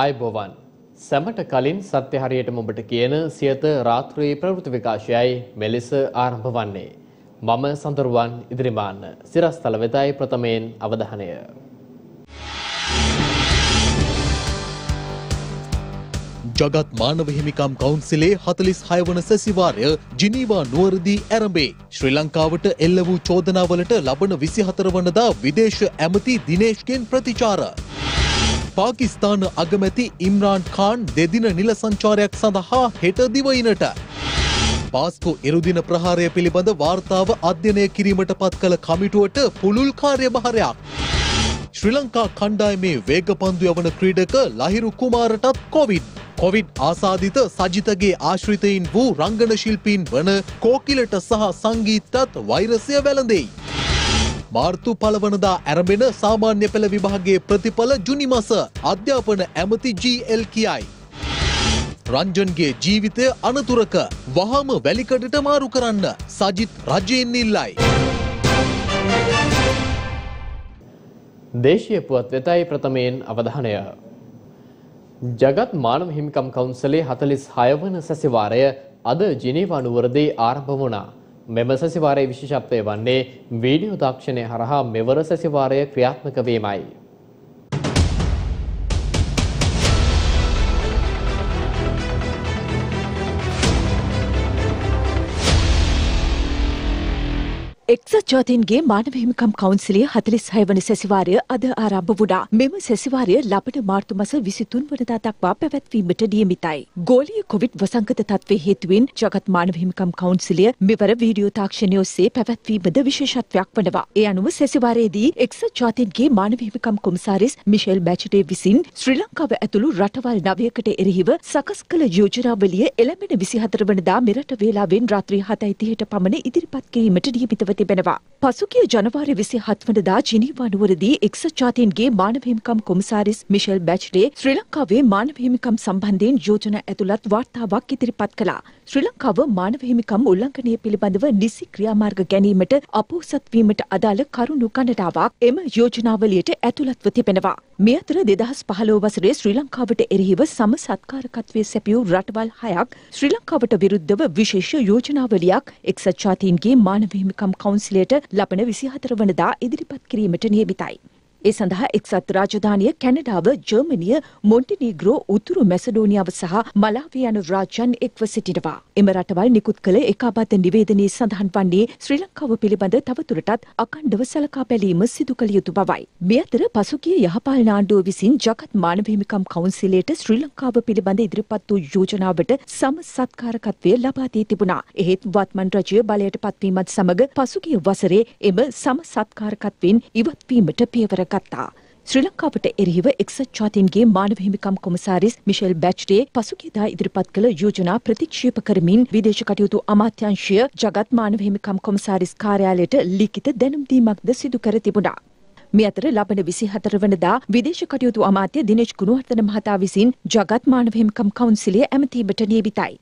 අයබෝවන් සැමට කලින් සත්‍ය හරියටම ඔබට කියන සියත රාත්‍රී ප්‍රවෘත්ති විකාශයයි මෙලෙස ආරම්භ වන්නේ මම සඳරුවන් ඉදිරිමාන්න සිරස්තල වෙතයි ප්‍රථමයෙන් අවධානය ජගත් මානව හිමිකම් කවුන්සිලේ 46 වන සැසිවාරය ජිනීවා නුවරදී ආරම්භේ ශ්‍රී ලංකාවට එල්ල වූ චෝදනාවලට ලබන 24 වනදා විදේශ ඇමති දිනේෂ්ගෙන් ප්‍රතිචාර पाकिस्तान अगमति इम्रान खान देदिन निल संचारक सदहा हेट दिवयिनट पास्को इरुदिन प्रहारय पिलिबंद वार्ताव अध्ययनय किरीमට පත් කළ කමිටුවට පුළුල් කාර්යභාරයක් ශ්‍රී ලංකා කණ්ඩායමේ වේග පන්දු යවන ක්‍රීඩක ලහිරු කුමාරටත් කොවිඩ් ආසාදිත සජිතගේ ආශ්‍රිතයින් වූ රංගන ශිල්පීන් වන කෝකිලට සහ සංගීතත් වෛරසය වැළඳෙයි मार्तु पलवनदा आरंभेन सामान्य पेल विभागे प्रतिफल जुनि मास अध्यापन एमति GL कियाई रंजनगे जीवितय अनतुरक वहाम वेलिकडට මාරු කරන්න සජිත් රජයෙන් ඉල්ලයි දේශීය පුවත් වෙතයි ප්‍රථමයෙන් අවධානය ජගත් මානව හිමිකම් කවුන්සිලේ 46 වන සැසිවාරය අද ජිනීවා නුවරදී ආරම්භ වුණා මෙම සැසිවාරයේ විශේෂත්වය වන්නේ වීඩියෝ තාක්ෂණය හරහා මෙවර සැසිවාරය ක්‍රියාත්මක වීමයි. එක්සත් ජාතීන්ගේ මානව හිමිකම් කවුන්සිලයේ 46 වන සැසිවාරය අද ආරම්භ වුණා. මෙම සැසිවාරය ලබන මාර්තු මාස 23 වනදා දක්වා පැවැත්වීමට නියමිතයි. ගෝලීය කොවිඩ් වසංගත තත්ත්වයේ හේතුවෙන් ජගත් මානව හිමිකම් කවුන්සිලය මෙවර වීඩියෝ තාක්ෂණය ඔස්සේ පැවැත්වීමද විශේෂත්වයක් වනවා. ඒ අනුව සැසිවාරයේදී එක්සත් ජාතීන්ගේ මානව හිමිකම් කොමසාරිස් මිෂෙල් බැචටේ විසින් ශ්‍රී ලංකාව ඇතුළු රටවල් 9කට එරෙහිව සකස් කළ යෝජනාවලිය එළඹෙන 24 වනදා මෙරට වේලාවෙන් රාත්‍රී 7:30ට පමණ ඉදිරිපත් කිරීමට නියමිතව පසුගිය ජනවාරි 27 වනදා ජිනීවා නුවරදී එක්සත් ජාතීන්ගේ මානව හිමිකම් කොමසාරිස් මිෂෙල් බැචටේ ශ්‍රී ලංකාවේ මානව හිමිකම් සම්බන්ධයෙන් යෝජනා ඇතුළත් වාර්තාවක් ඉදිරිපත් කළා. ශ්‍රී ලංකාව මානව හිමිකම් උල්ලංඝනය පිළිබඳව නිසි ක්‍රියාමාර්ග ගැනීමට අපොහොසත් වීමට අදාළ කරුණු ගණනාවක් එම යෝජනාවලියට ඇතුළත්ව තිබෙනවා. මේ අතර 2015 වසරේ ශ්‍රී ලංකාවට එරෙහිව සම සත්කාරකත්වයේ සැපියූ රටවල් 6ක් ශ්‍රී ලංකාවට විරුද්ධව විශේෂ යෝජනාවලියක් එක්සත් ජාතීන්ගේ මානව හිමිකම් කවුන්සිලයට ලබන 24 වනදා ඉදිරිපත් කිරීමට නියමිතයි. ඒ සඳහා එක්සත් රාජධානිය කැනඩාව, ජර්මනිය, මොන්ටිනීග්‍රෝ, උතුරු මැසඩෝනියාව සහ මලාවි යන රාජ්‍යන් එක්ව සිටිනවා. එම රටවල් නිකුත් කළ ඒකාබද්ධ නිවේදනයේ සඳහන් වන්නේ ශ්‍රී ලංකාව පිළිබඳ තවදුරටත් අඛණ්ඩව සලකා බැලීම සිදු කළ යුතු බවයි. මේ අතර පසුගිය යහපාලන ආණ්ඩුව විසින් ජගත් මානව හිමිකම් කවුන්සිලයට ශ්‍රී ලංකාව පිළිබඳ ඉදිරිපත් වූ යෝජනාවට සම සත්කාරකත්වය ලබා දී තිබුණා. එහෙත් වත්මන් රජය බලයට පත්වීමත් සමග පසුගිය වසරේ එම සම සත්කාරකත්වයෙන් ඉවත් වීමට පියවර ශ්‍රී ලංකාවට එරෙහිව එක්සත් ජාතීන්ගේ මානව හිමිකම් කොමසාරිස් මිෂෙල් බැචටේ පසුගියදා ඉදිරිපත් කළ යෝජනා ප්‍රතික්ෂේප කරමින් විදේශ කටයුතු අමාත්‍යාංශය ජගත් මානව හිමිකම් කොමසාරිස් කාර්යාලයට ලිඛිත දැනුම් දීමක්ද සිදු කර තිබුණා. මේ අතර ලබන 24 වනදා විදේශ කටයුතු අමාත්‍ය දිනේෂ් ගුණවර්ධන මහතා විසින් ජගත් මානව හිමිකම් කවුන්සිලයේ ඇමතීමට නියමිතයි.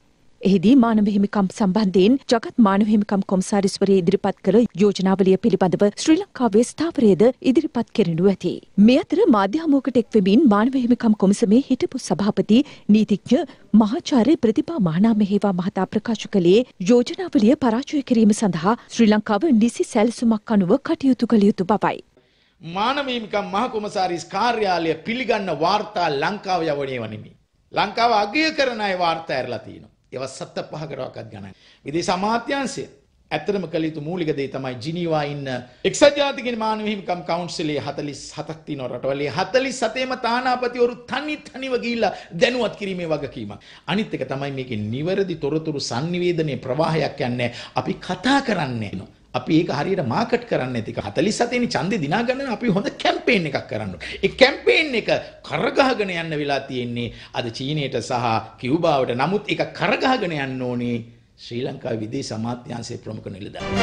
එහිදී මානව හිමිකම් සම්බන්ධයෙන් ජගත් මානව හිමිකම් කොමසාරිස්වරයා ඉදිරිපත් කළ යෝජනාවලිය පිළිබඳව ශ්‍රී ලංකාවේ ස්ථාවරයද ඉදිරිපත් කරනු ඇති. මේ අතර මාධ්‍ය හමුවකට එක් වෙමින් මානව හිමිකම් කොමිසමේ හිටපු සභාපති නීතිඥ මහාචාර්ය ප්‍රතිපා මහනාමහේවා මහතා ප්‍රකාශ කළේ යෝජනාවලිය පරාජය කිරීම සඳහා ශ්‍රී ලංකාව නිසි සැලසුමක් අනුව කටයුතු කළ යුතු බවයි. මානව හිමිකම් මහ කොමසාරිස් කාර්යාලය පිළිගන්න වාර්තා ලංකාව යවන්නේ වනිමි. ලංකාව අගය කරන අය වාර්තා ඇරලා තියෙනවා. ඒව 75කටවත් ගණන්. විදේශ අමාත්‍යාංශය ඇත්තටම කළ යුතු මූලික දේ තමයි ජිනීවා ඉන්න එක්සත් ජාතික මානව හිමිකම් කවුන්සිලයේ 47ක් තියෙන රටවලේ 47ෙම තානාපතිවරු තනිව ගිහිල්ලා දැනුවත් කිරීමේ වගකීමක්. අනිත් එක තමයි මේකේ නිවැරදි තොරතුරු sannivedanaya ප්‍රවාහයක් යන්නේ අපි කතා කරන්නේ. අපි ඒක හරියට මාකට් කරන්නේ නැති එක 47 වෙනි ඡන්දේ දිනා ගන්න අපි හොඳ කැම්පේන් එකක් කරන්න ඕනේ. ඒ කැම්පේන් එක කරගහගෙන යන්න වෙලා තියෙන්නේ අද චීනයට සහ කියුබාවට. නමුත් ඒක කරගහගෙන යන්න ඕනේ ශ්‍රී ලංකාවේ විදේශ අමාත්‍යාංශයේ ප්‍රමුඛ නිලධාරීන්.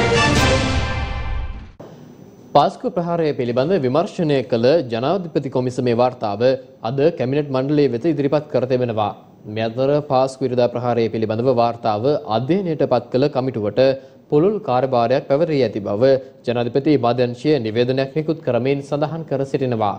පාස්කු ප්‍රහාරය පිළිබඳ විමර්ශනය කළ ජනාධිපති කොමිසමේ වාර්තාව අද කැබිනට් මණ්ඩලය වෙත ඉදිරිපත් කර තිබෙනවා. මේ අතර පාස්කු විරෝධ ප්‍රහාරය පිළිබඳ වාර්තාව අධ්‍යයනයට පත් කළ කමිටුවට පුළුල් කාර්යභාරයක් පැවරී ඇති බව ජනාධිපති මධ්‍යංශය නිවේදනයක් නිකුත් කරමින් සඳහන් කර සිටිනවා.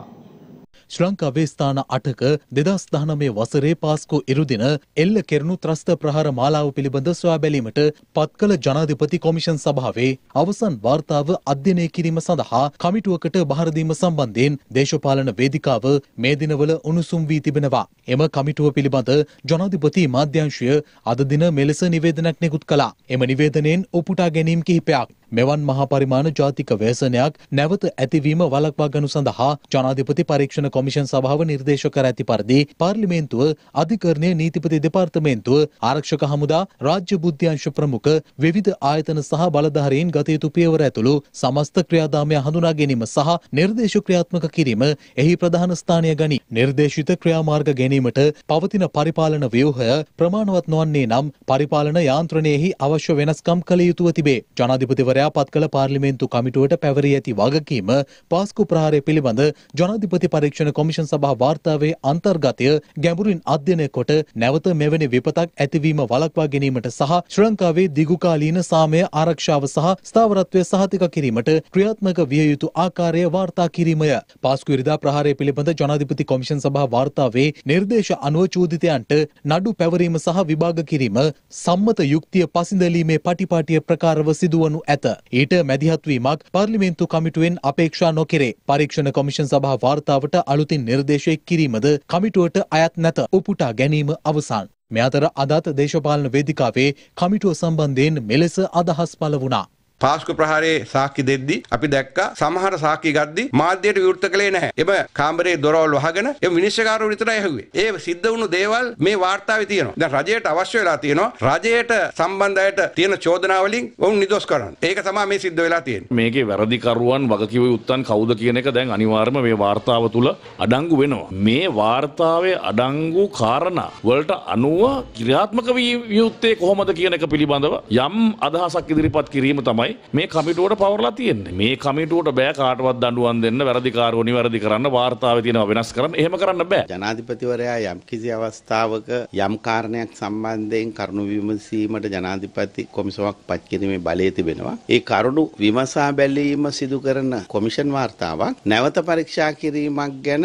ශ්‍රී ලංකාවේ ස්ථාන 8ක 2019 වසරේ පාස්කෝ ඉරුදින එල්ල කෙරණු ත්‍රස්ත ප්‍රහාර මාලාව පිළිබඳ සොයා බැලීමට පත්කළ ජනාධිපති කොමිෂන් සභාවේ අවසන් වාර්තාව අධ්‍යයනය කිරීම සඳහා කමිටුවකට බාර දීම සම්බන්ධයෙන් දේශපාලන වේදිකාව මේ දිනවල උණුසුම් වී තිබෙනවා. එම කමිටුව පිළිබඳ ජනාධිපති මාධ්‍යංශය අද දින මෙලෙස නිවේදනයක් නිකුත් කළා. එම නිවේදනයෙන් උපුටා ගැනීම් කිහිපයක් මෙවන් මහා පරිමාණ ජාතික ව්‍යසනයක් නැවත ඇතිවීම වළක්වා ගනු සඳහා ජනාධිපති පරීක්ෂණ කොමිෂන් සභාව නිර්දේශ කර ඇති පරිදි පාර්ලිමේන්තුව, අධිකරණයේ නීතිපති දෙපාර්තමේන්තුව, ආරක්ෂක හමුදා, රාජ්‍ය බුද්ධ්‍යංශ ප්‍රමුඛ, විවිධ ආයතන සහ බලධාරීන් ගත යුතු පියවර ඇතුළු සමස්ත ක්‍රියාදාමය හඳුනා ගැනීම සහ නිර්දේශ ක්‍රියාත්මක කිරීම එහි ප්‍රධාන ස්ථානය ගනී. නිර්දේශිත ක්‍රියාමාර්ග ගැනීමට පවතින පරිපාලන ව්‍යුහය ප්‍රමාණවත් නොවන්නේ නම් පරිපාලන යාන්ත්‍රණයෙහි අවශ්‍ය වෙනස්කම් කළ යුතුව තිබේ. ජනාධිපතිවරයා පත් කළ පාර්ලිමේන්තු කමිටුවට පැවරී ඇති වගකීම පාස්කු ප්‍රහාරය පිළිබඳ ජනාධිපති පරීක්ෂණ කොමිෂන් සභා වාර්තාවේ අන්තර්ගතය ගැඹුරින් අධ්‍යයනය කොට නැවත මෙවැනි විපතක් ඇතිවීම වළක්වා ගැනීමට සහ ශ්‍රී ලංකාවේ දිගුකාලීන සාමය ආරක්ෂාව සහ ස්ථාවරත්වය සහතික කිරීමට ක්‍රියාත්මක විය යුතු ආකාරය වාර්තා කිරීමය. පාස්කු ඉරිදා ප්‍රහාරය පිළිබඳ ජනාධිපති කොමිෂන් සභා වාර්තාවේ නිර්දේශ අනුව චෝදිතයන්ට නඩු පැවරීම සහ විභාග කිරීම සම්මත යුක්තිය පසිඳලීමේ පටිපාටිය ප්‍රකාරව සිදුවනු ඇත. ඊට මැදිහත්වීමක් පාර්ලිමේන්තු කමිටුවෙන් අපේක්ෂා නොකෙරේ. පරීක්ෂණ කොමිෂන් සභා වාර්තාවට අලුතින් නිර්දේශය කිරීමද කමිටුවට අයත් නැත. උපුටා ගැනීම අවසන්. මේ අතර අදත් දේශපාලන වේදිකාවේ කමිටුව සම්බන්ධයෙන් මෙලෙස අදහස් පළ වුණා. පාස්කු ප්‍රහාරයේ සාක්ෂි දෙද්දී අපි දැක්කා සමහර සාක්ෂි ගද්දී මාධ්‍යයට විවෘත කළේ නැහැ. එම කාමරයේ දොරවල් වහගෙන එම විනිශ්චයකාරවරු විතරයි ඇහුවේ. ඒ සිද්ධ වුණු දේවල් මේ වාර්තාවේ තියෙනවා. දැන් රජයට අවශ්‍ය වෙලා තියෙනවා රජයට සම්බන්ධයට තියෙන චෝදනා වලින් වුන් නිදොස් කරන්න. ඒක තමයි මේ සිද්ධ වෙලා තියෙන්නේ. මේකේ වැරදිකරුවන් වගකීමේ උත්තන් කවුද කියන එක දැන් අනිවාර්යම මේ වාර්තාව තුල අඩංගු වෙනවා. මේ වාර්තාවේ අඩංගු කාරණා වලට අනුව ක්‍රියාත්මක විවෘතේ කොහොමද කියන එක පිළිබඳව යම් අදහසක් ඉදිරිපත් කිරීම තමයි මේ කමිටුවට පවර්ලා තියෙන්නේ. මේ කමිටුවට බෑ කාටවත් දඬුවම් දෙන්න, වැරදිකාරෝ නිවැරදි කරන්න, වාර්තාවේ තියෙනවා වෙනස් කරන්න. එහෙම කරන්න බෑ. ජනාධිපතිවරයා යම් කිසි අවස්ථාවක යම් කාරණයක් සම්බන්ධයෙන් කරුණු විමසීමට ජනාධිපති කොමිසමක් පත් කිරීමේ බලය තිබෙනවා. ඒ කරුණු විමසා බැලීම සිදු කරන කොමිෂන් වාර්තාවක් නැවත පරීක්ෂා කිරීමක් ගැන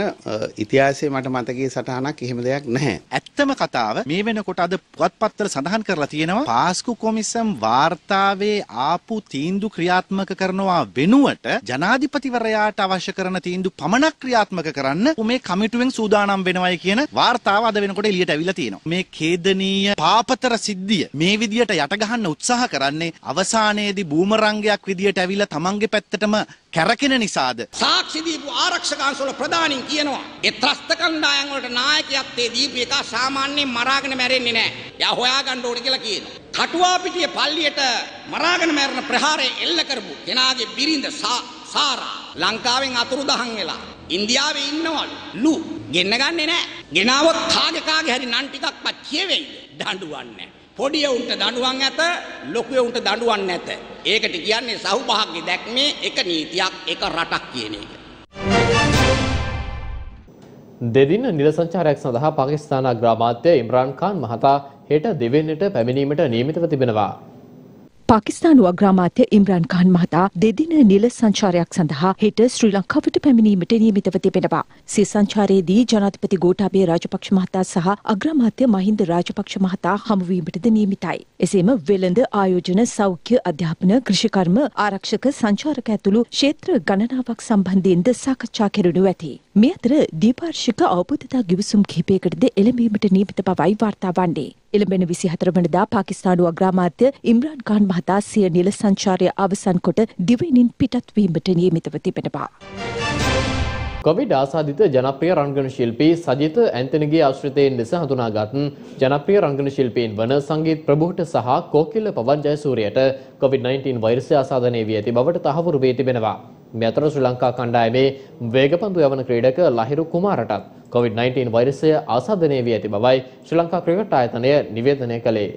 ඉතිහාසයේ මට මතකයේ සටහනක් එහෙම දෙයක් නැහැ. ඇත්තම කතාව මේ වෙනකොට අද පුවත්පත්වල සඳහන් කරලා තියෙනවා පාස්කු කොමිසම් වාර්තාවේ ආපු තීන්දු ක්‍රියාත්මක කරනවා වෙනුවට ජනාධිපතිවරයාට අවශ්‍ය කරන තීන්දු පමණක් ක්‍රියාත්මක කරන්න මේ කමිටුවෙන් සූදානම් වෙනවයි කියන වාර්තාව අද වෙනකොට එළියට අවිලා තියෙනවා. මේ ඛේදනීය පාපතර සිද්ධිය මේ විදියට යට ගහන්න උත්සාහ කරන්නේ අවසානයේදී බූමරංගයක් විදියට අවිලා තමන්ගේ පැත්තටම කැරකෙන නිසාද? සාක්ෂි දීපු ආරක්ෂක අංශවල ප්‍රධානීන් කියනවා ඒ ත්‍රස්ත කණ්ඩායම් වලට නායකයත් ඒ දීපු එක සාමාන්‍යයෙන් මරාගෙන මැරෙන්නේ නැහැ. එයා හොයාගන්න ඕනේ කියලා කියනවා. කටුවා පිටියේ පල්ලියට මරාගෙන මැරෙන ප්‍රහාරය එල්ල කරපු කෙනාගේ බිරිඳ සාරා ලංකාවෙන් අතුරුදහන් වෙලා ඉන්දියාවේ ඉන්නවලු. ලු ගෙන්න ගන්නෙ නෑ. ගෙනාවොත් කාගේ හරි නන් ටිකක්වත් කියවෙයිද? දඬුවම් නෑ. පොඩිය උන්ට දඬුවම් ඇත, ලොකු උන්ට දඬුවම් නැත. ඒකට කියන්නේ සහුභාග්‍ය දැක්මේ එක නීතියක්, එක රටක් කියන එක. දෙදින නිල සංචාරයක් සඳහා පාකිස්තාන අග්‍රාමාත්‍ය ඉම්රාන් ඛාන් මහතා හෙට දෙවෙන්නට පැමිණීමට නියමිතව තිබෙනවා. පාකිස්තානු අග්‍රාමාත්‍ය ඉම්රාන් ඛාන් මහතා දෙදින නිල සංචාරයක් සඳහා හෙට ශ්‍රී ලංකාවට පැමිණීමට නියමිතව තිබෙනවා. සිය සංචාරයේදී ජනාධිපති ගෝඨාභය රාජපක්ෂ මහතා සහ අග්‍රාමාත්‍ය මහින්ද රාජපක්ෂ මහතා හමුවීමටද නියමිතයි. එසේම වෙළඳ ආයෝජන, සෞඛ්‍ය, අධ්‍යාපන, කෘෂිකර්ම, ආරක්ෂක, සංචාරක ඇතුළු ක්ෂේත්‍ර ගණනාවක් සම්බන්ධයෙන්ද සාකච්ඡා කෙරෙනු ඇති. මේ අතර ද්විපාර්ශ්වික අවබෝධතා ගිවිසුම් කිහිපයකටද එළඹීමට නියමිත බවයි වාර්තා වන්නේ. එළඹෙන 24 වෙනිදා පාකිස්තානු අග්‍රාමාත්‍ය ඉම්රාන් ඛාන් මහතා සිය නිල සංචාරය අවසන් කොට දිවයිනින් පිටත් වීමට නියමිතව තිබෙනවා. කොවිඩ් ආසාදිත ජනප්‍රිය රංගන ශිල්පී සජිත ඇන්තනිගේ ආශ්‍රිතයෙන් ලෙස හඳුනාගත් ජනප්‍රිය රංගන ශිල්පීන් වන සංගීත් ප්‍රභූට සහ කෝකිල පවන් ජයසූරියට COVID-19 වෛරසය ආසාදනය වී ඇති බවට තහවුරු වී තිබෙනවා. මේ අතර ශ්‍රී ලංකා කණ්ඩායමේ වේගපන්දු යවන ක්‍රීඩක ලහිරු කුමාරටත් COVID-19 වෛරසය ආසාදනය වී ඇති බවයි ශ්‍රී ලංකා ක්‍රිකට් ආයතනය නිවේදනය කළේ.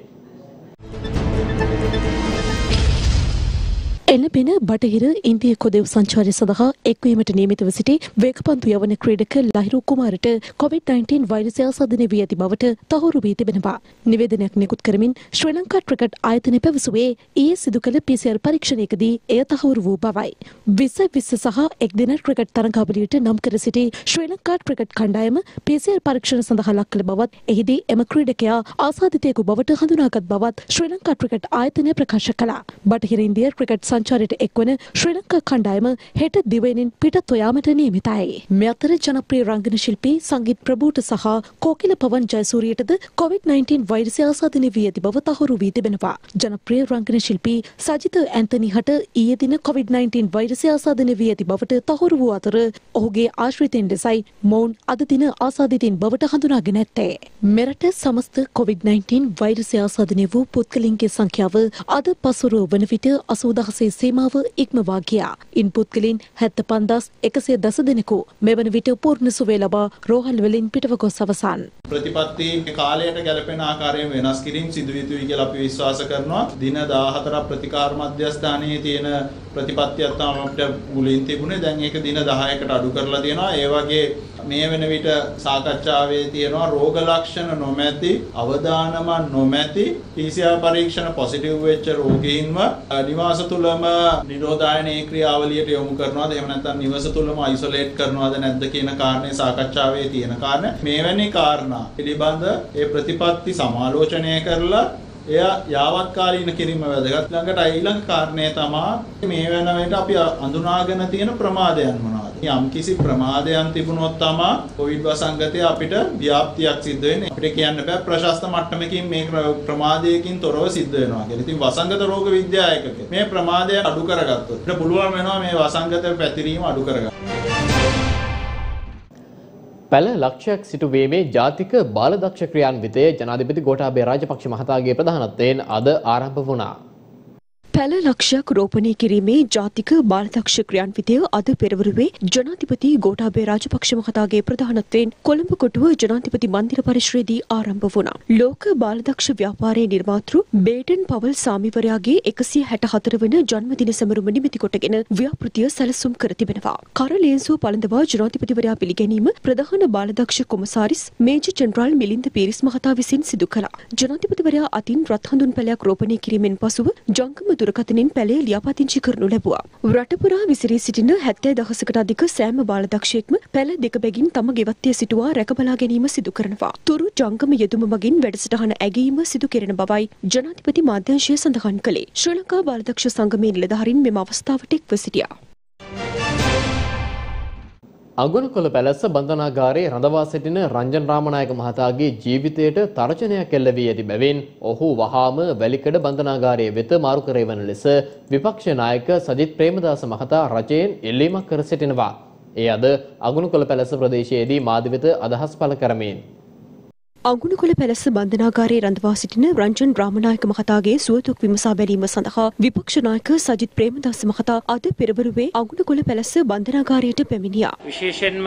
එළඹෙන බටහිර ඉන්දිය කොදෙව් සංචාරය සඳහා එක්වීමට නියමිතව සිටි වේගපන්තු යවන ක්‍රීඩක ලහිරු කුමාරට COVID-19 වෛරසය ආසාදනය වී ඇති බවට තහවුරු වී තිබෙනවා. නිවේදනයක් නිකුත් කරමින් ශ්‍රී ලංකා ක්‍රිකට් ආයතනය පැවසුවේ ඊයේ සිදු කළ PCR පරීක්ෂණයකදී එය තහවුරු වූ බවයි. 2020 සහ එක්දින ක්‍රිකට් තරගාවලියට නම් කර සිටි ශ්‍රී ලංකා ක්‍රිකට් කණ්ඩායම PCR පරීක්ෂණ සඳහා ලක් කළ බවත් එහිදී එම ක්‍රීඩකයා ආසාදිතයෙකු බවට හඳුනාගත් බවත් ශ්‍රී ලංකා ක්‍රිකට් ආයතනය ප්‍රකාශ කළා. බටහිර ඉන්දිය ක්‍රිකට් සංචාරයට එක්වන ශ්‍රී ලංකා කණ්ඩායම හෙට දිවයිනින් පිටත් යාමට නියමිතයි. මේ අතර ජනප්‍රිය රංගන ශිල්පී සංගීත් ප්‍රභූට සහ කෝකිල පවන් ජයසූරියටද COVID-19 වෛරසය ආසාදනය වී ඇති බව තහවුරු වී තිබෙනවා. ජනප්‍රිය රංගන ශිල්පී සජිත ඇන්තනි හට ඊයේ දින COVID-19 වෛරසය ආසාදනය වී ඇති බවට තහවුරු වූ අතර ඔහුගේ ආශ්‍රිතයින් ලෙසයි මොවුන් අද දින ආසාදිතින් බවට හඳුනාගෙන ඇත්තේ. මෙරට සමස්ත COVID-19 වෛරසය ආසාදනය වූ පුද්ගලයන්ගේ සංඛ්‍යාව අද පසුර වන විට 80000 සීමාව ඉක්මවා ගියා. ඉන් පුද්ගලයන් 75110 දෙනෙකු මෙවන විට පූර්ණ සුවය ලබා රෝහල් වලින් පිටව ගොස් අවසන්. ප්‍රතිපත්ති කාලයට ගැලපෙන ආකාරයෙන් වෙනස් කිරීම සිදු යුතුයි කියලා අපි විශ්වාස කරනවා. දින 14ක් ප්‍රතිකාර මධ්‍යස්ථානයේ තියෙන ප්‍රතිපත්තියක් තමයි අපිට මුලින් තිබුණේ. දැන් ඒක දින 10කට අඩු කරලා තියෙනවා. ඒ වගේ මේ වෙන විට සාකච්ඡාවේ තියෙනවා රෝග ලක්ෂණ නොමැති, අවදානම නොමැති, PCR පරීක්ෂණ පොසිටිව් වෙච්ච රෝගීන්ව නිවාස තුලම නිරෝධායන ක්‍රියාවලියට යොමු කරනවාද එහෙම නැත්නම් නිවාස තුලම අයිසොලේට් කරනවාද නැද්ද කියන කාරණේ සාකච්ඡාවේ තියෙන කාරණා. මේවැනි කාරණා පිළිබඳ ඒ ප්‍රතිපත්ති සමාලෝචනය කරලා එය යාවත්කාලීන කිරීම වැදගත්. ළඟට ඊළඟ කාරණේ තමයි මේ වෙනකොට අපි අඳුනාගෙන තියෙන ප්‍රමාදයන් මොනවාද? යම්කිසි ප්‍රමාදයන් තිබුණොත් තමයි කොවිඩ් වසංගතය අපිට ව්‍යාප්තියක් සිද්ධ වෙන්නේ. අපිට කියන්න බෑ ප්‍රශස්ත මට්ටමකින් මේ ප්‍රමාදයකින් තොරව සිද්ධ වෙනවා කියලා. ඉතින් වසංගත රෝග විද්‍යා ඒකකේ මේ ප්‍රමාදය අඩු කරගත්තොත් අපිට පුළුවන් වෙනවා මේ වසංගතය පැතිරීම අඩු කරගන්න. පැළ ලක්ෂයක් සිටුවීමේ ජාතික බාලදක්ෂ ක්‍රියාන්විතය ජනාධිපති ගෝඨාභය රාජපක්ෂ මහතාගේ ප්‍රධානත්වයෙන් අද ආරම්භ වුණා. පැළ ලක්ෂයක් රෝපණය කිරීමේ ජාතික බාලදක්ෂ ක්‍රියාන්විතය අද පෙරවරුවේ ජනාධිපති ගෝඨාභය රාජපක්ෂ මහතාගේ ප්‍රධානත්වයෙන් කොළඹ කොටුව ජනාධිපති මන්දිර පරිශ්‍රයේදී ආරම්භ වුණා. ලෝක බාලදක්ෂ ව්‍යාපාරයේ නිර්මාතෘ බේටන් පවල් සාමිවරයාගේ 164 වන ජන්මදින සමරුම නිමිති කොටගෙන ව්‍යාපෘතිය සැලසුම් කර තිබෙනවා. කර ලේන්සුව පළඳවා ජනාධිපතිවරයා පිළිගැනීම ප්‍රධාන බාලදක්ෂ කොමසාරිස් මේජර් ජෙනරාල් මිලින්ද පීරිස් මහතා විසින් සිදු කළා. ජනාධිපතිවරයා අතින් රත් හඳුන් පැලයක් රෝපණය කිරීමෙන් පසුව ජංගම දුරකථනින් පැලේ ලියාපදිංචි කරනු ලැබුවා. රට පුරා විසිරී සිටින 70000කට අධික සෑම බාලදක්ෂයෙක්ම පැල දෙක බැගින් තම ගෙවත්තේ සිටුවා රැකබලා ගැනීම සිදු කරනවා. තුරු ජංගම යෙදුම මගින් වැඩසටහන ඇගීම සිදු කෙරෙන බවයි ජනාධිපති මාධ්‍යංශය සඳහන් කළේ. ශ්‍රී ලංකා බාලදක්ෂ සංගමේ නිලධාරීන් මෙම අවස්ථාවට එක්ව සිටියා. අගුණකොළ පැලැස්ස බන්ධනාගාරයේ රඳවා සිටින රංජන් රාමනායක මහතාගේ ජීවිතයට තර්ජනයක් එල්ල වී ඇති බැවින් ඔහු වහාම වැලිකඩ බන්ධනාගාරයේ වෙත මාරු කර එවන ලෙස විපක්ෂ නායක සජිත් ප්‍රේමදාස මහතා රජයෙන් ඉල්ලීමක් කර සිටිනවා. ඒ අද අගුණකොළ පැලැස්ස ප්‍රදේශයේදී මාධ්‍ය වෙත අදහස් පළ කරමින් අගුණකොළ පැලැස්ස බන්ධනාගාරයේ රඳවා සිටින රංජන් රාමනායක මහතාගේ සුවදුක් විමසා බැලීම සඳහා විපක්ෂ නායක සජිත් ප්‍රේමදාස මහතා අද පෙරවරුවේ අගුණකොළ පැලැස්ස බන්ධනාගාරයට පැමිණියා. විශේෂයෙන්ම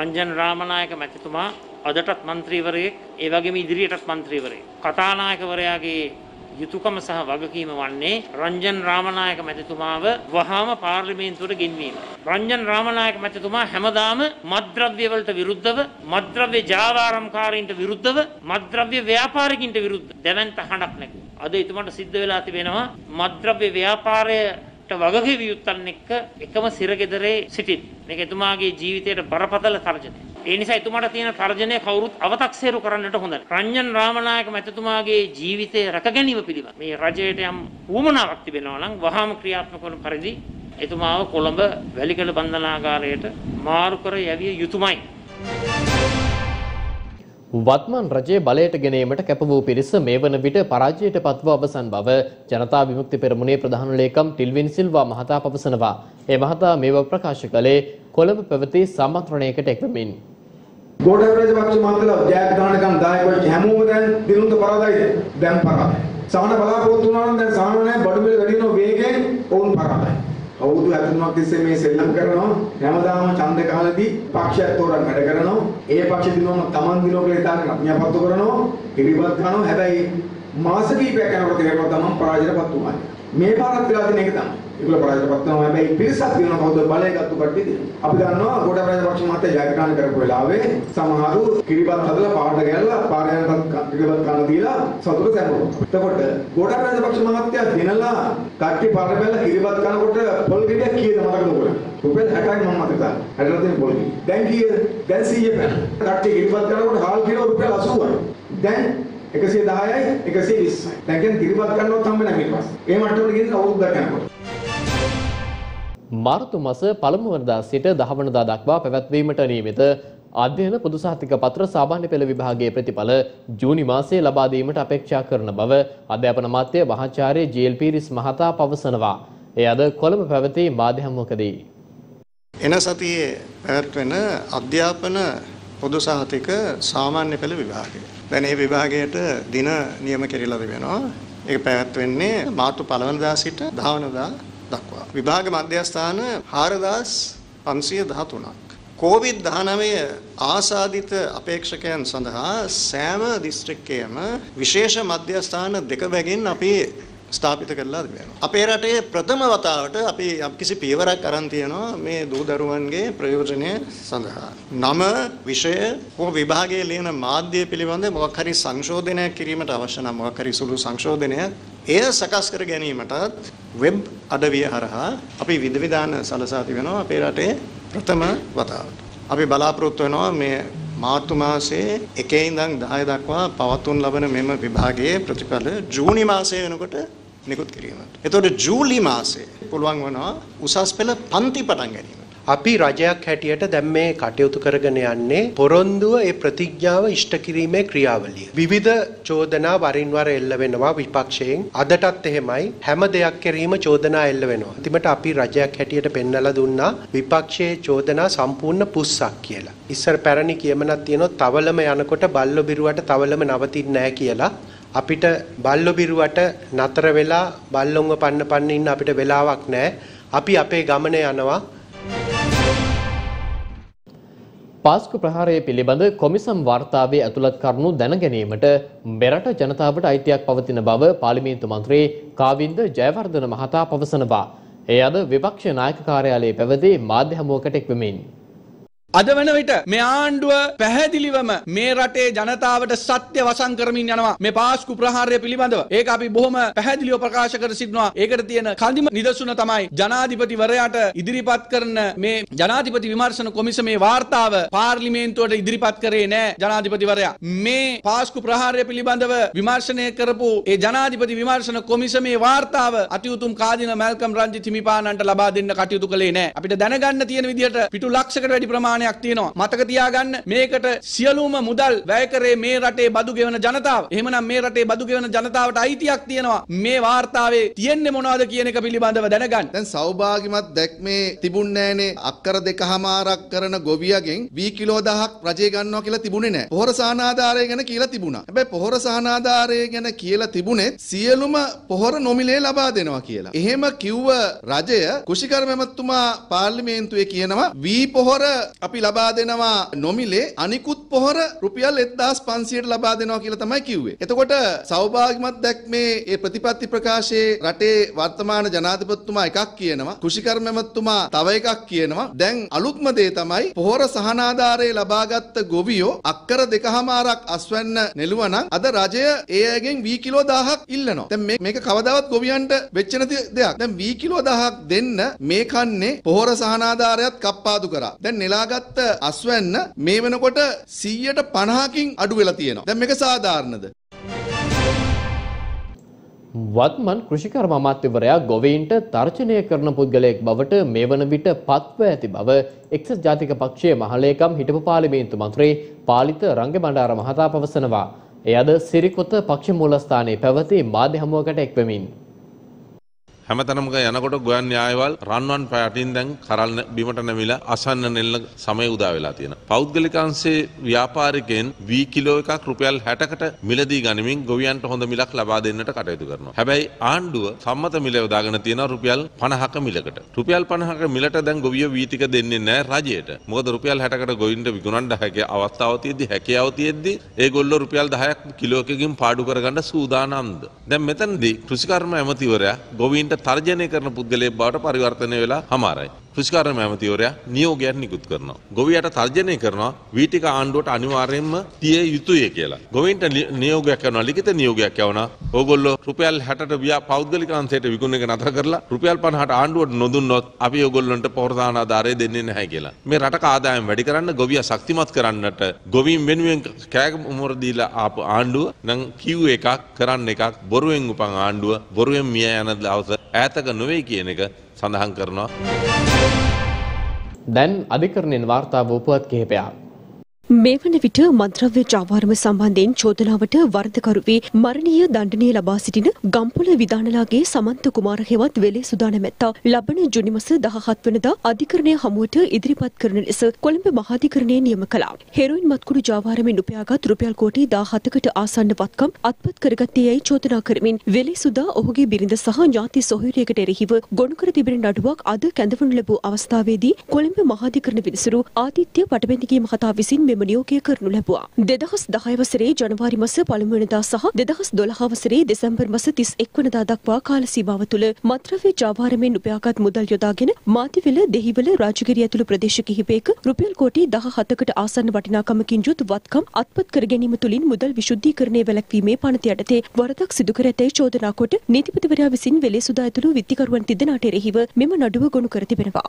රංජන් රාමනායක මැතිතුමා අදටත් മന്ത്രിවරයෙක්, ඒ වගේම ඉදිරියටත් മന്ത്രിවරයෙක්. කතානායකවරයාගේ යුතුයකම සහ වගකීම වන්නේ රංජන් රාමනායක මැතිතුමාව වහාම පාර්ලිමේන්තුවට ගෙන්වීම. රංජන් රාමනායක මැතිතුමා හැමදාම මත්ද්‍රව්‍ය වලට විරුද්ධව, මත්ද්‍රව්‍ය ජාවාරම්කාරීන්ට විරුද්ධව, මත්ද්‍රව්‍ය ව්‍යාපාරිකින්ට විරුද්ධ දැවැන්ත හඬක් නැගුවා. අද ඊටමට සිද්ධ වෙලා තිබෙනවා මත්ද්‍රව්‍ය ව්‍යාපාරයට වගකීම් යුත්තන් එක්ක එකම සිරගෙදරේ සිටින්. මේක එතුමාගේ ජීවිතයට බරපතල තර්ජනයක්. ඒ නිසා එතුමාට තියෙන තර්ජනය කවුරුත් අව탁සේරු කරන්නට හොඳ නැහැ. රංජන් රාමනායක මැතිතුමාගේ ජීවිතය රැක ගැනීම පිළිබඳ මේ රජයට යම් වුමනාවක් තිබෙනවා නම් වහාම ක්‍රියාත්මක වන පරිදි එතුමාව කොළඹ වැලිකඩ බන්ධනාගාරයට මාරු කර යැවිය යුතුමයි. වත්මන් රජයේ බලයට ගෙනීමට කැප වූ පිරිස මේ වන විට පරාජයට පත්ව අවසන් බව ජනතා විමුක්ති පෙරමුණේ ප්‍රධාන ලේකම් ටිල්වින් සිල්වා මහතා පවසනවා. ඒ මහතා මේ බව ප්‍රකාශ කළේ කොළඹ පැවති සම්මන්ත්‍රණයකට එක්වමින්. ගෝඨාභය රාජපක්ෂ මහතා ජයග්‍රහණකම් දායකව හැමෝම දැන් දිනුත් පරාදයිද? දැන් පරාදයි. සාහන බලාපොරොත්තු වුණා නම් දැන් සාහන නැහැ, බඩු මිල වැඩි වෙනවා වේගෙන් වුන් පරාදයි. අවුරුදු 73ක් තිස්සේ මේ සෙල්ලම් කරනවා. හැමදාම ඡන්ද කාලෙදී පක්ෂයක් තෝරන් වැඩ කරනවා. ඒ පක්ෂ දිනවම Taman දිනෝ කියලා දාගෙන අඥාපත්තු කරනවා, පිළිවත් කරනවා. හැබැයි මාස කිහිපයක් යනකොට මේකට Taman පරාජයටපත් වුණා. මේ පාරක් වෙලා තියෙන එක තමයි. ඒගොල්ලෝ පරාජිතපත් වෙනවා. හැබැයි පිරිසක් වෙනවා කවුද බලයකට උඩටි දෙනවා. අපි දන්නවා ගෝඨාභය පක්ෂ මහත්තයා ජයග්‍රහණ කරපු වෙලාවේ සමහරු කිරිබත් හදලා පාට ගැලලා පාර යනකම් කිරිබත් කන දීලා සතුට සැපුවා. එතකොට ගෝඨාභය පක්ෂ මහත්තයා දිනලා කට්ටි පාර බැලලා කිරිබත් කනකොට පොල් ගෙඩියක් කීයද මතකද ඔයාලට? රුපියල් 60ක් මම මතක ගන්න. 60 තියෙන පොල් ගෙඩිය. දැන් කීයද? දැන් 100 පැන. කට්ටි කිරිබත් කනකොට හාල් කිලෝ රුපියල් 80යි. දැන් 110යි 120යි. දැන් කියන්නේ කිරිබත් ගන්නවත් හම්බ නැහැ ඊට පස්සේ. ඒ මට්ටමට ගිහින් අවුරුද්දක් යනකොට මාර්තු මාස 1 වෙනිදා සිට 10 වෙනිදා දක්වා පැවැත්වීමට නියමිත අධ්‍යයන පොදු සාහිත්‍යක පත්‍ර සාමාන්‍ය පෙළ විභාගයේ ප්‍රතිඵල ජූනි මාසයේ ලබා දීමට අපේක්ෂා කරන බව අධ්‍යාපන අමාත්‍ය මහාචාර්ය ජී.එල්. පීරිස් මහතා පවසනවා. ඒ අද කොළඹ පැවති මාධ්‍යහමුවකදී එන සතියේ පැවැත්වෙන අධ්‍යාපන පොදු සාහිත්‍යක සාමාන්‍ය පෙළ විභාගය දැන් මේ විභාගයට දින නියම කෙරෙලා තිබෙනවා. ඒක පැවැත්වෙන්නේ මාර්තු 1 වෙනිදා සිට 10 වෙනිදා දක්වා. විභාග මධ්‍යස්ථාන 4513ක්. COVID-19 ආසාදිත අපේක්ෂකයන් සඳහා සෑම දිස්ත්‍රික්කයේම විශේෂ මධ්‍යස්ථාන දෙක බැගින් අපි ස්ථාපිත කරලා තිබෙනවා. අපේ රටේ ප්‍රථම වතාවට අපි කිසි පියවරක් අරන් තියෙනවා මේ දූ දරුවන්ගේ ප්‍රයෝජනය සඳහා. නම, විෂය, හෝ විභාගයේ ලියන මාධ්‍ය පිළිබඳ මොකක් හරි සංශෝධනයක් කිරීමට අවශ්‍ය නම් මොකක් හරි සුළු සංශෝධනයක් එය සකස් කර ගැනීමටත් වෙබ් අඩවිය හරහා අපි විධිවිධාන සලසා තිබෙනවා අපේ රටේ ප්‍රථම වතාවට. අපි බලාපොරොත්තු වෙනවා මේ මාර්තු මාසයේ 1 ඉඳන් 10 දක්වා පවත්වනු ලබන මෙම විභාගයේ ප්‍රතිඵල ජූනි මාසයේ වෙනකොට නිකුත් කිරීමට. එතකොට ජූලි මාසයේ පුළුවන් වෙනවා උසස් පෙළ පන්ති පටන් ගැනීමට. අපි රජයක් හැටියට දැන් මේ කටයුතු කරගෙන යන්නේ පොරොන්දුව ඒ ප්‍රතිඥාව ඉෂ්ට කිරීමේ ක්‍රියාවලිය. විවිධ චෝදනා වරින් වර එල්ල වෙනවා විපක්ෂයෙන්. අදටත් එහෙමයි හැම දෙයක් කිරීම චෝදනා එල්ල වෙනවා. අන්තිමට අපි රජයක් හැටියට පෙන්වලා දුන්නා විපක්ෂයේ චෝදනා සම්පූර්ණ පුස්සක් කියලා. ඉස්සර පැරණි කියමනක් තියෙනවා තවලම යනකොට බල්ලෝ බිරුවට තවලම නවතින්නේ නැහැ කියලා. අපිට බල්ලෝ බිරුවට නතර වෙලා බල්ලොන්ව පන්න ඉන්න අපිට වෙලාවක් නැහැ. අපි අපේ ගමන යනවා. පාස්කු ප්‍රහාරයේ පිළිබඳ කොමිසම් වාර්තාවේ ඇතුළත් කරුණු දැන ගැනීමට මෙරට ජනතාවට අයිතියක් පවතින බව පාර්ලිමේන්තු මන්ත්‍රී කාවින්ද ජයවර්ධන මහතා පවසනවා. ඒ අද විපක්ෂ නායක කාර්යාලයේ පැවති මාධ්‍ය හමුවකට එක්වෙමින් අද වෙන විට මේ ආණ්ඩුව පැහැදිලිවම මේ රටේ ජනතාවට සත්‍ය වසන් කරමින් යනවා මේ පාස්කු ප්‍රහාරය පිළිබඳව. ඒක අපි බොහොම පැහැදිලිව ප්‍රකාශ කර සිටිනවා. ඒකට තියෙන කඳිම නිදසුන තමයි ජනාධිපතිවරයාට ඉදිරිපත් කරන මේ ජනාධිපති විමර්ශන කොමිසමේ වාර්තාව පාර්ලිමේන්තුවට ඉදිරිපත් කරේ නැහැ ජනාධිපතිවරයා. මේ පාස්කු ප්‍රහාරය පිළිබඳව විමර්ශනය කරපු ඒ ජනාධිපති විමර්ශන කොමිසමේ වාර්තාව අතිඋතුම් කාදින මල්කම් රංජි තිමිපාණන්ට ලබා දෙන්න කටයුතු කළේ නැහැ. අපිට දැනගන්න තියෙන විදිහට පිටු ලක්ෂයකට වැඩි ප්‍රමාණයක් තියෙනවා. මතක තියාගන්න මේකට සියලුම මුදල් වැය කරේ මේ රටේ බදු ගෙවන ජනතාව. එහෙමනම් මේ රටේ බදු ගෙවන ජනතාවට අයිතියක් තියෙනවා. මේ වාර්තාවේ තියෙන්නේ මොනවද කියන එක පිළිබඳව දැනගන්න. දැන් සෞභාග්‍යමත් දැක්මේ තිබුණේ නැනේ. අක්කර දෙකමාරක් කරන ගොවියගෙන් 20 කිලෝ 10ක් රජේ ගන්නවා කියලා තිබුණේ නැහැ. පොහොර සහනාධාරය ගැන කියලා තිබුණා. හැබැයි පොහොර සහනාධාරය ගැන කියලා තිබුණේ සියලුම පොහොර නොමිලේ ලබා දෙනවා කියලා. එහෙම කිව්ව රජය කුෂිකර්ම මැතිතුමා පාර්ලිමේන්තුවේ කියනවා වී පොහොර අපි ලබා දෙනවා නොමිලේ අනිකුත් පොහොර රුපියල් 1500ට ලබා දෙනවා කියලා තමයි කිව්වේ. එතකොට සෞභාග්‍යමත් දැක්මේ මේ ප්‍රතිපත්ති ප්‍රකාශයේ රටේ වර්තමාන ජනාධිපතිතුමා එකක් කියනවා, කෘෂිකර්ම මැතිතුමා තව එකක් කියනවා. දැන් අලුත්ම දේ තමයි පොහොර සහනාධාරයේ ලබාගත් ගොවියෝ අක්කර දෙකමාරක් අස්වැන්න නෙළුවා නම් අද රජය ඒ අයගෙන් 20 කිලෝ 1000ක් ඉල්ලනවා. දැන් මේක කවදාවත් ගොවියන්ට වෙච්ච නැති දෙයක්. දැන් 20 කිලෝ 1000ක් දෙන්න මේ කන්නේ පොහොර සහනාධාරයත් කප්පාදු කරා. දැන් ගත්ත අස්වැන්න මේ වෙනකොට 150කින් අඩු වෙලා තියෙනවා. දැන් මේක සාධාරණද? වත්මන් කෘෂිකර්ම අමාත්‍යවරයා ගොවීන්ට තර්ජනය කරන පුද්ගලයෙක් බවට මේ වන විට පත්ව ඇති බව එක්සත් ජාතික පක්ෂයේ මහලේකම් හිටපු පාර්ලිමේන්තු මන්ත්‍රී පාලිත රංගබණ්ඩාර මහතා පවසනවා. එය අද සිරිකොත පක්ෂ මූලස්ථානයේ පැවති මාධ්‍ය හමුවකට එක්වෙමින් හැමතැනම යනකොට ගොයන් න්‍යායවල් රන්වන් පය අටින් දැන් කරල් බිමට නැමිලා අසන්න නෙල්ල සමය උදා වෙලා තියෙනවා. පෞද්ගලික අංශයේ ව්‍යාපාරිකයන් වී කිලෝ එකක් රුපියල් 60කට මිලදී ගනිමින් ගොවියන්ට හොඳ මිලක් ලබා දෙන්නට කටයුතු කරනවා. හැබැයි ආණ්ඩුව සම්මත මිල යොදාගෙන තියෙනවා රුපියල් 50ක මිලකට. රුපියල් 50ක මිලට දැන් ගොවිය වීතික දෙන්නේ නැහැ රජයට. මොකද රුපියල් 60කට ගොවින්ට විකුණන්න හැකියාව අවස්ථාව තියෙද්දි හැකියාව තියෙද්දි ඒගොල්ලෝ රුපියල් 10ක් කිලෝ එකකින් පාඩු කරගන්න සූදානම්ද? දැන් මෙතනදී කෘෂිකර්ම ඇමතිවරයා ගොවීන්ට තර්ජනය කරන පුද්ගලයෙක් බවට පරිවර්තනය වෙලා හමාරයි. කෘෂිකර්ම ඇමතිවරයා නියෝගයක් නිකුත් කරනවා. ගොවියට තර්ජනය කරනවා වීටික ආණ්ඩුවට අනිවාර්යයෙන්ම තිය යුතුය කියලා. ගොවීන්ට නියෝගයක් කරනවා, ලිඛිත නියෝගයක් යවනවා. ඕගොල්ලෝ රුපියල් 60ට පෞද්ගලික අංශයට විකුණන එක නතර කරලා රුපියල් 50ට ආණ්ඩුවට නොදුන්නොත් අපි ඕගොල්ලන්ට ප්‍රවර්තන ආධාරය දෙන්නේ නැහැ කියලා. මේ රටක ආදායම වැඩි කරන්න, ගොවියා ශක්තිමත් කරන්නට ගොවීන් වෙනුවෙන් කෑග මුහුර දීලා ආපු ආණ්ඩුව නම් කිව් එකක් කරන්න එකක්, බොරුවෙන් උපන් ආණ්ඩුව බොරුවෙන් මිය යන දවස ඈතක නොවේ කියන එක සඳහන් කරනවා. දැන් අධිකරණයෙන් වාර්තා වූ පුවත් කිහිපයක්. මේ වන විට මන්ත්‍රව්‍ය ජාවාරම සම්බන්ධයෙන් චෝදනාවට වරදකරු වී මරණීය දණ්ඩනය ලබා සිටින ගම්පොළ විධානලාගේ සමන්ත කුමාර හෙවත් වෙලේ සුදානමැත්තා ලබන ජුනි මාස 17 වෙනිදා අධිකරණය හමුවට ඉදිරිපත් කරන ලෙස කොළඹ මහාධිකරණය නියම කළා. හෙරොයින් මත්කුඩු ජාවාරමෙන් උපයාගත් රුපියල් කෝටි 17කට ආසන්න වත්කම් අත්පත් කරගත්තේ යයි චෝදනා කරමින් වෙලේ සුදා ඔහුගේ බිරිඳ සහ ඥාති සොහොයුරියකට එරෙහිව ගොනු කර තිබෙන නඩුවක් අද කැඳවනු ලැබූ අවස්ථාවේදී කොළඹ මහාධිකරණ විනිසුරු ආදිත්‍ය පටබැඳිගේ මහතා විසින් නියෝගය කරනු ලැබුවා. 2010 වසරේ ජනවාරි මාස 1 වෙනිදා සහ 2012 වසරේ දෙසැම්බර් මාස 31 වෙනිදා දක්වා කාල සීමාව තුළ මත්ද්‍රව්‍ය ජාවාරමෙන් උපයාගත් මුදල් යොදාගෙන මාතිවිල, දෙහිවල, රාජගිරිය ඇතුළු ප්‍රදේශ කිහිපයක රුපියල් කෝටි 17කට ආසන්න වටිනාකමකින් යුත් වත්කම් අත්පත් කර ගැනීම තුළින් මුදල් විශුද්ධීකරණය වැළැක්වීමේ පනත යටතේ වරදක් සිදු කර ඇතැයි චෝදනා කොට නීතිපතිවරයා විසින් වෙලේ සුදා ඇතුළු විත්තිකරුවන් 3 දෙනාට එරෙහිව මෙම නඩුව ගොනු කර තිබෙනවා.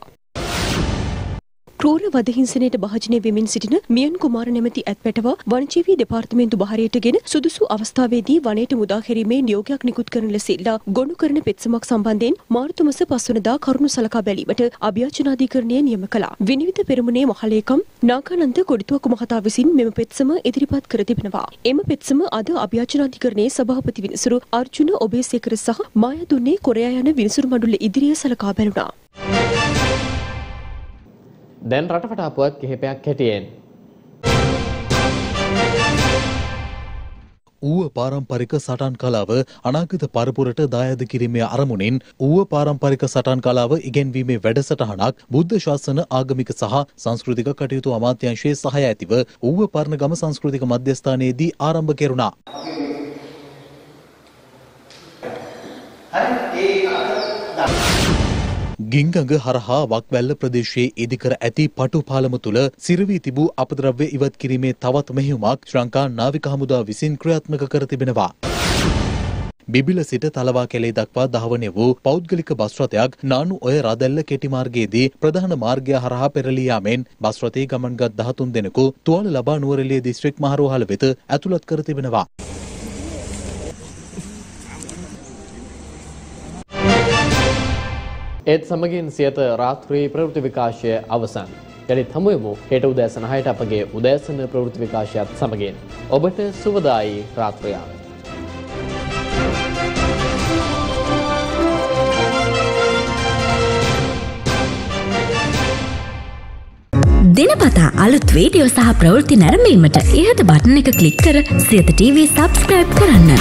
ක්‍රූර වදහිංසනයට භාජනය වෙමින් සිටින මියන් කුමාර නැමැති ඇත්පැටවා වනජීවී දෙපාර්තමේන්තු බහරයට ගෙන සුදුසු අවස්ථාවේදී වනයට මුදාහැරීමේ නියෝගයක් නිකුත් කරන ලෙස ඉල්ලා ගොනු කරන පෙත්සමක් සම්බන්ධයෙන් මාර්තු මාස 5 වෙනිදා කරුණු සලකා බැලීමට අභියාචනාධිකරණය නියම කළා. විනිවිද පෙරමුණේ මහලේකම් නාකානන්ද කොඩිතුවක්කු මහතා විසින් මෙම පෙත්සම ඉදිරිපත් කර තිබෙනවා. එම පෙත්සම අද අභියාචනාධිකරණයේ සභාපති විනිසුරු අර්ජුන ඔබේසේකර සහ මායදුන්නේ කොරයා යන විනිසුරු මඩුල්ල ඉදිරියේ සලකා බැලුණා. දැන් රටවට ආපුවත් කිහිපයක් හැටියෙන්. ඌව පාරම්පරික සටන් කලාව අනාගත පරපුරට දායාද කිරීමේ අරමුණින් ඌව පාරම්පරික සටන් කලාව ඉගෙන්වීමේ වැඩසටහනක් බුද්ධ ශාසන ආගමික සහ සංස්කෘතික කටයුතු අමාත්‍යාංශයේ සහාය ඇතිව ඌව පරණගම සංස්කෘතික මධ්‍යස්ථානයේදී ආරම්භ කෙරුණා. ගිංගඟ හරහා වක්වැල්ල ප්‍රදේශයේ ඉදිකර ඇති පටු පාලම තුළ සිරවී තිබූ අපද්‍රව්‍ය ඉවත් කිරීමේ තවත් මෙහෙයුමක් ශ්‍රී ලංකා නාවික හමුදා විසින් ක්‍රියාත්මක කර තිබෙනවා. බිබිල සිට තලවා කැලේ දක්වා ධාවනය වූ පෞද්ගලික බස් රථයක් නානු ඔය රදැල්ල කෙටි මාර්ගයේදී ප්‍රධාන මාර්ගය හරහා පෙරළී යාමෙන් බස් රථයේ ගමන්ගත් 13 දෙනෙකු තුවාල ලබා නුවරඑළිය දිස්ත්‍රික් මහරෝහල වෙත ඇතුළත් කර තිබෙනවා. ඒත් සමගින් සියත රාත්‍රී ප්‍රවෘත්ති විකාශය අවසන්. යළිත් හමුවෙමු හෙට උදෑසන 6ට අපගේ උදෑසන ප්‍රවෘත්ති විකාශයත් සමගින්. ඔබට සුබදායි රාත්‍රියක්. දිනපතා අලුත් වීඩියෝ සහ ප්‍රවෘත්ති නැරඹීමට ඉහත බටන් එක ක්ලික් කර සියත TV subscribe කරන්න.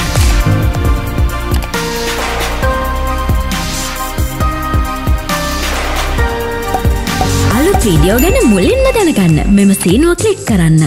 වීඩියෝ ගැන මුලින්ම දැනගන්න මෙම සීනුව ක්ලික් කරන්න.